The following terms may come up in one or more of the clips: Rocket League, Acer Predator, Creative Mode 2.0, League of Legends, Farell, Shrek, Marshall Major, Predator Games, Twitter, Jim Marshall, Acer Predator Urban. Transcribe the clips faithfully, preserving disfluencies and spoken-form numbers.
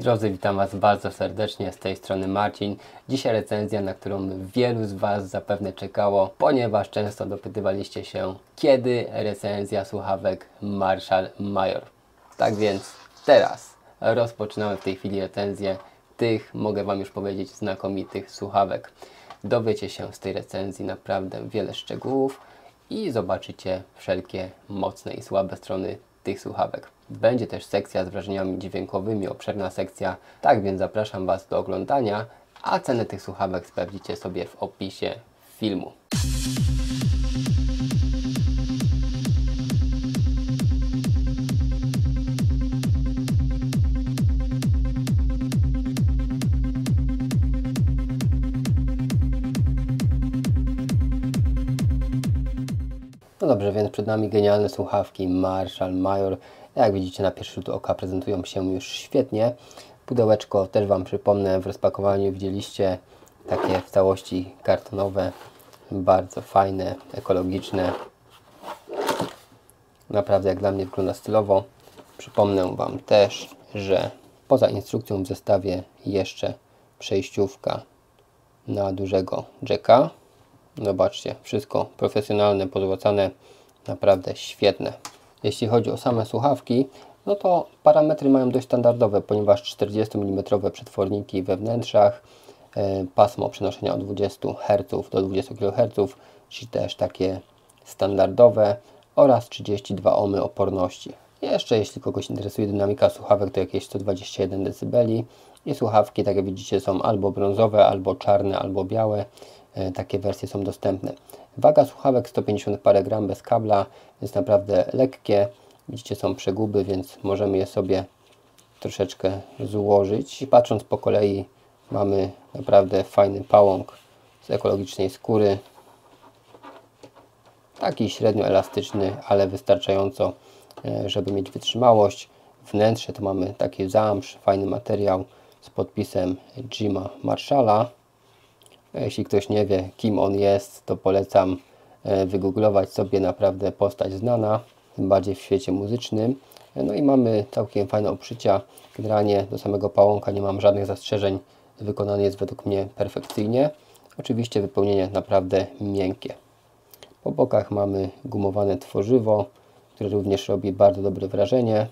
Moi drodzy, witam Was bardzo serdecznie, z tej strony Marcin. Dzisiaj recenzja, na którą wielu z Was zapewne czekało, ponieważ często dopytywaliście się, kiedy recenzja słuchawek Marshall Major. Tak więc teraz rozpoczynamy w tej chwili recenzję tych, mogę Wam już powiedzieć, znakomitych słuchawek. Dowiecie się z tej recenzji naprawdę wiele szczegółów i zobaczycie wszelkie mocne i słabe strony tych słuchawek. Będzie też sekcja z wrażeniami dźwiękowymi, obszerna sekcja, tak więc zapraszam Was do oglądania, a cenę tych słuchawek sprawdzicie sobie w opisie filmu. No dobrze, więc przed nami genialne słuchawki Marshall Major. Jak widzicie, na pierwszy rzut oka prezentują się już świetnie. Pudełeczko też Wam przypomnę, w rozpakowaniu widzieliście takie w całości kartonowe, bardzo fajne, ekologiczne. Naprawdę jak dla mnie wygląda stylowo. Przypomnę Wam też, że poza instrukcją w zestawie jeszcze przejściówka na dużego jacka. Zobaczcie, wszystko profesjonalne, pozłacane, naprawdę świetne. Jeśli chodzi o same słuchawki, no to parametry mają dość standardowe, ponieważ czterdzieści milimetrów przetworniki we wnętrzach, pasmo przenoszenia od dwudziestu herców do dwudziestu kiloherców, czyli też takie standardowe, oraz trzydzieści dwa ohmy oporności. Jeszcze jeśli kogoś interesuje dynamika słuchawek, to jakieś sto dwadzieścia jeden decybeli i słuchawki, tak jak widzicie, są albo brązowe, albo czarne, albo białe. Takie wersje są dostępne. Waga słuchawek sto pięćdziesiąt parę gram bez kabla, jest naprawdę lekkie. Widzicie, są przeguby, więc możemy je sobie troszeczkę złożyć. I patrząc po kolei, mamy naprawdę fajny pałąk z ekologicznej skóry. Taki średnio elastyczny, ale wystarczająco, żeby mieć wytrzymałość. Wnętrze to mamy taki zamsz, fajny materiał z podpisem Jima Marshalla. Jeśli ktoś nie wie, kim on jest, to polecam wygooglować sobie, naprawdę postać znana, tym bardziej w świecie muzycznym. No i mamy całkiem fajne obszycia, generalnie do samego pałąka nie mam żadnych zastrzeżeń, wykonany jest według mnie perfekcyjnie. Oczywiście wypełnienie naprawdę miękkie. Po bokach mamy gumowane tworzywo, które również robi bardzo dobre wrażenie.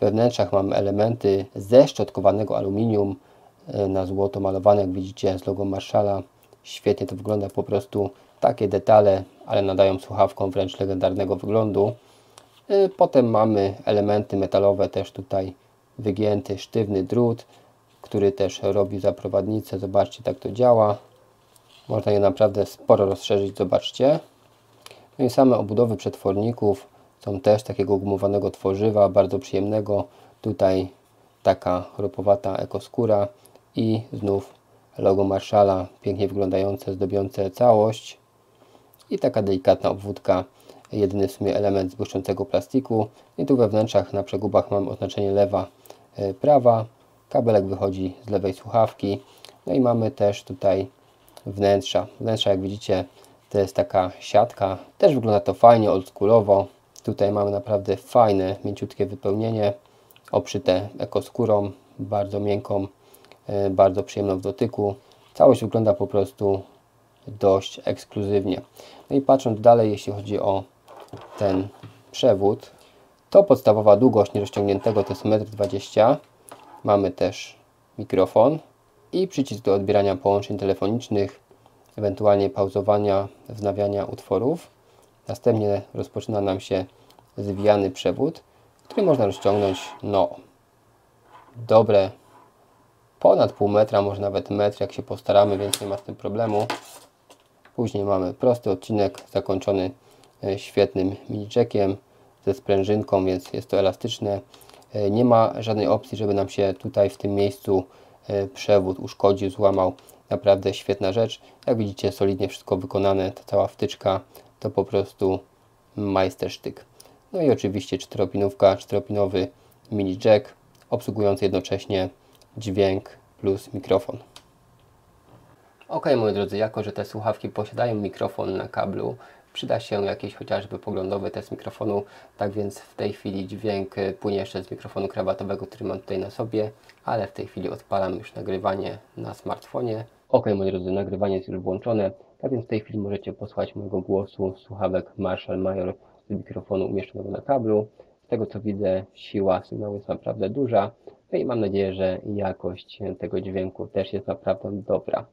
We wnętrzach mamy elementy ze szczotkowanego aluminium, na złoto malowane, jak widzicie, z logo Marshalla. Świetnie to wygląda, po prostu takie detale, ale nadają słuchawkom wręcz legendarnego wyglądu. Potem mamy elementy metalowe, też tutaj wygięty, sztywny drut, który też robi za prowadnicę. Zobaczcie, tak to działa. Można je naprawdę sporo rozszerzyć, zobaczcie. No i same obudowy przetworników są też takiego gumowanego tworzywa, bardzo przyjemnego. Tutaj taka chropowata ekoskóra. I znów logo Marshalla, pięknie wyglądające, zdobiące całość. I taka delikatna obwódka, jedyny w sumie element z błyszczącego plastiku. I tu we wnętrzach na przegubach mamy oznaczenie lewa, prawa. Kabelek wychodzi z lewej słuchawki. No i mamy też tutaj wnętrza. Wnętrza, jak widzicie, to jest taka siatka. Też wygląda to fajnie, oldschoolowo. Tutaj mamy naprawdę fajne, mięciutkie wypełnienie, obszyte ekoskórą, bardzo miękką, bardzo przyjemną w dotyku. Całość wygląda po prostu dość ekskluzywnie. No i patrząc dalej, jeśli chodzi o ten przewód, to podstawowa długość nierozciągniętego to jest metr dwadzieścia. Mamy też mikrofon i przycisk do odbierania połączeń telefonicznych, ewentualnie pauzowania, wznawiania utworów. Następnie rozpoczyna nam się zwijany przewód, który można rozciągnąć, no, dobre ponad pół metra, może nawet metr, jak się postaramy, więc nie ma z tym problemu. Później mamy prosty odcinek zakończony świetnym mini jackiem ze sprężynką, więc jest to elastyczne. Nie ma żadnej opcji, żeby nam się tutaj w tym miejscu przewód uszkodził, złamał. Naprawdę świetna rzecz. Jak widzicie, solidnie wszystko wykonane, ta cała wtyczka to po prostu majstersztyk. No i oczywiście czteropinówka, czteropinowy mini jack, obsługujący jednocześnie dźwięk plus mikrofon. Ok, moi drodzy, jako że te słuchawki posiadają mikrofon na kablu, przyda się jakiś chociażby poglądowy test mikrofonu. Tak więc w tej chwili dźwięk płynie jeszcze z mikrofonu krawatowego, który mam tutaj na sobie, ale w tej chwili odpalam już nagrywanie na smartfonie. Ok, moi drodzy, nagrywanie jest już włączone, tak więc w tej chwili możecie posłuchać mojego głosu z słuchawek Marshall Major z mikrofonu umieszczonego na kablu. Z tego co widzę, siła sygnału jest naprawdę duża, no i mam nadzieję, że jakość tego dźwięku też jest naprawdę dobra.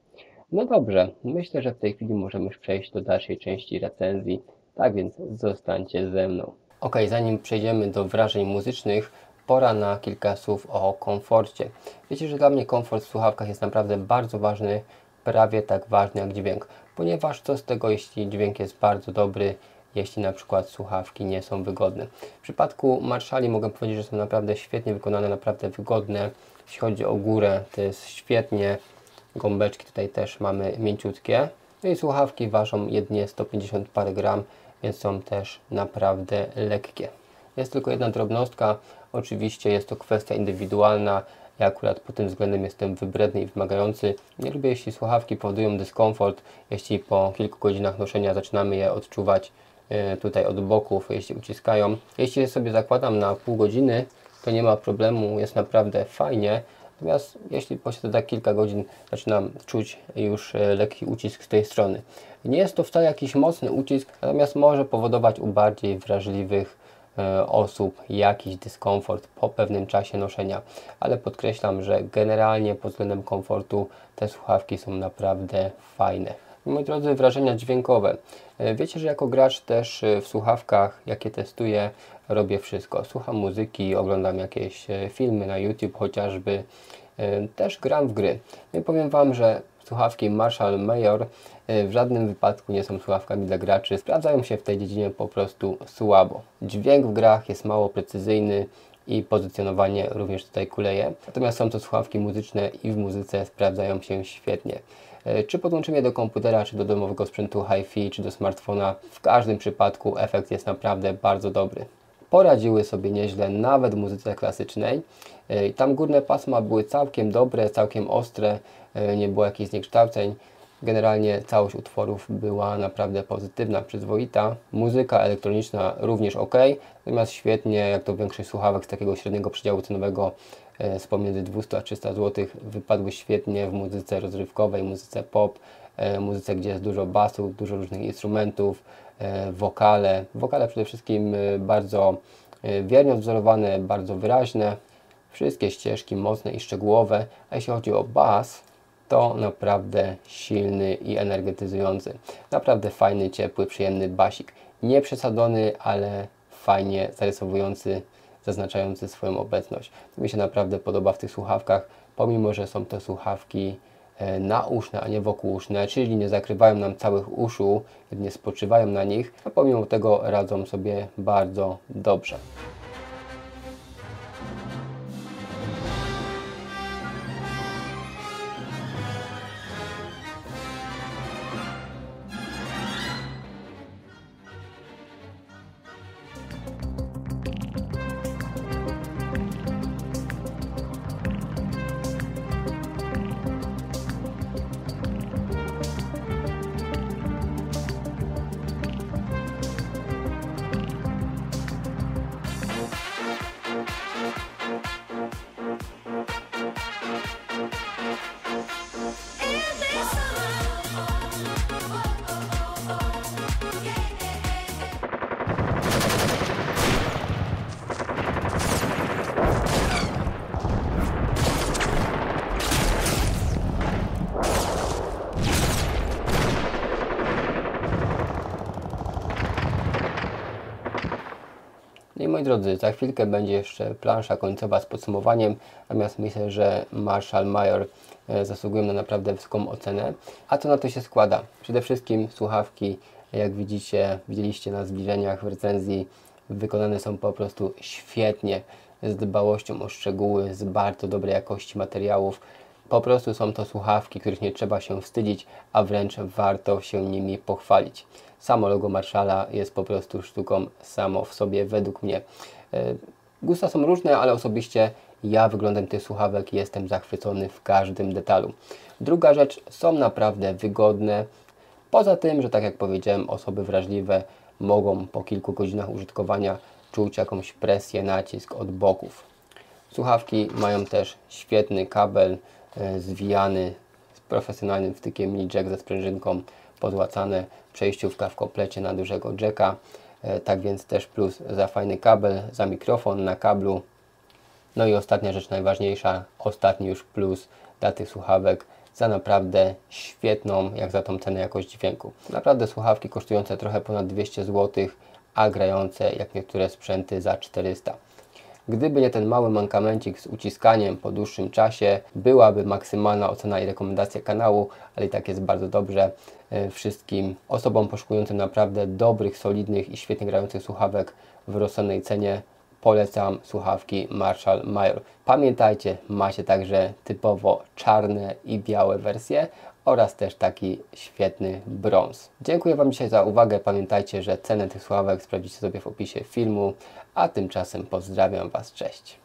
No dobrze, myślę, że w tej chwili możemy już przejść do dalszej części recenzji, tak więc zostańcie ze mną. Ok, zanim przejdziemy do wrażeń muzycznych, pora na kilka słów o komforcie. Wiecie, że dla mnie komfort w słuchawkach jest naprawdę bardzo ważny, prawie tak ważny jak dźwięk, ponieważ co z tego, jeśli dźwięk jest bardzo dobry, jeśli na przykład słuchawki nie są wygodne. W przypadku Marshalli mogę powiedzieć, że są naprawdę świetnie wykonane, naprawdę wygodne. Jeśli chodzi o górę, to jest świetnie. Gąbeczki tutaj też mamy mięciutkie. No i słuchawki ważą jedynie sto pięćdziesiąt parę gram, więc są też naprawdę lekkie. Jest tylko jedna drobnostka. Oczywiście jest to kwestia indywidualna. Ja akurat pod tym względem jestem wybredny i wymagający. Nie lubię, jeśli słuchawki powodują dyskomfort, jeśli po kilku godzinach noszenia zaczynamy je odczuwać tutaj od boków, jeśli uciskają. Jeśli je sobie zakładam na pół godziny, to nie ma problemu, jest naprawdę fajnie. Natomiast jeśli posiadam kilka godzin, zaczynam czuć już lekki ucisk z tej strony. Nie jest to wcale jakiś mocny ucisk, natomiast może powodować u bardziej wrażliwych osób jakiś dyskomfort po pewnym czasie noszenia. Ale podkreślam, że generalnie pod względem komfortu te słuchawki są naprawdę fajne. Moi drodzy, wrażenia dźwiękowe. Wiecie, że jako gracz też w słuchawkach, jakie testuję, robię wszystko. Słucham muzyki, oglądam jakieś filmy na YouTube chociażby. Też gram w gry. I powiem Wam, że słuchawki Marshall Major w żadnym wypadku nie są słuchawkami dla graczy. Sprawdzają się w tej dziedzinie po prostu słabo. Dźwięk w grach jest mało precyzyjny i pozycjonowanie również tutaj kuleje. Natomiast są to słuchawki muzyczne i w muzyce sprawdzają się świetnie. Czy podłączymy je do komputera, czy do domowego sprzętu hi fi, czy do smartfona, w każdym przypadku efekt jest naprawdę bardzo dobry. Poradziły sobie nieźle nawet w muzyce klasycznej. Tam górne pasma były całkiem dobre, całkiem ostre, nie było jakichś zniekształceń. Generalnie całość utworów była naprawdę pozytywna, przyzwoita. Muzyka elektroniczna również ok, natomiast świetnie, jak to większość słuchawek z takiego średniego przedziału cenowego z pomiędzy dwieście a trzysta złotych, wypadły świetnie w muzyce rozrywkowej, muzyce pop, muzyce, gdzie jest dużo basów, dużo różnych instrumentów, wokale. Wokale przede wszystkim bardzo wiernie odwzorowane, bardzo wyraźne. Wszystkie ścieżki mocne i szczegółowe, a jeśli chodzi o bas, to naprawdę silny i energetyzujący. Naprawdę fajny, ciepły, przyjemny basik. Nie przesadzony, ale fajnie zarysowujący, zaznaczający swoją obecność. To mi się naprawdę podoba w tych słuchawkach, pomimo że są to słuchawki nauszne, a nie wokółuszne, czyli nie zakrywają nam całych uszu, jedynie spoczywają na nich, a pomimo tego radzą sobie bardzo dobrze. I moi drodzy, za chwilkę będzie jeszcze plansza końcowa z podsumowaniem, natomiast myślę, że Marshall Major zasługują na naprawdę wysoką ocenę. A co na to się składa? Przede wszystkim słuchawki, jak widzicie, widzieliście na zbliżeniach w recenzji, wykonane są po prostu świetnie, z dbałością o szczegóły, z bardzo dobrej jakości materiałów. Po prostu są to słuchawki, których nie trzeba się wstydzić, a wręcz warto się nimi pochwalić. Samo logo Marshalla jest po prostu sztuką samo w sobie, według mnie. Gusta są różne, ale osobiście ja wyglądem tych słuchawek jestem zachwycony w każdym detalu. Druga rzecz, są naprawdę wygodne. Poza tym, że tak jak powiedziałem, osoby wrażliwe mogą po kilku godzinach użytkowania czuć jakąś presję, nacisk od boków. Słuchawki mają też świetny kabel e, zwijany z profesjonalnym wtykiem mini jack ze sprężynką, pozłacane, przejściówka w komplecie na dużego jacka. E, tak więc też plus za fajny kabel, za mikrofon na kablu. No i ostatnia rzecz najważniejsza, ostatni już plus dla tych słuchawek, za naprawdę świetną, jak za tą cenę, jakość dźwięku. Naprawdę słuchawki kosztujące trochę ponad dwieście złotych, a grające jak niektóre sprzęty za czterysta. Gdyby nie ten mały mankamencik z uciskaniem po dłuższym czasie, byłaby maksymalna ocena i rekomendacja kanału, ale i tak jest bardzo dobrze. Wszystkim osobom poszukującym naprawdę dobrych, solidnych i świetnie grających słuchawek w rozsądnej cenie polecam słuchawki Marshall Major. Pamiętajcie, macie także typowo czarne i białe wersje oraz też taki świetny brąz. Dziękuję Wam dzisiaj za uwagę. Pamiętajcie, że cenę tych słuchawek sprawdzicie sobie w opisie filmu, a tymczasem pozdrawiam Was. Cześć!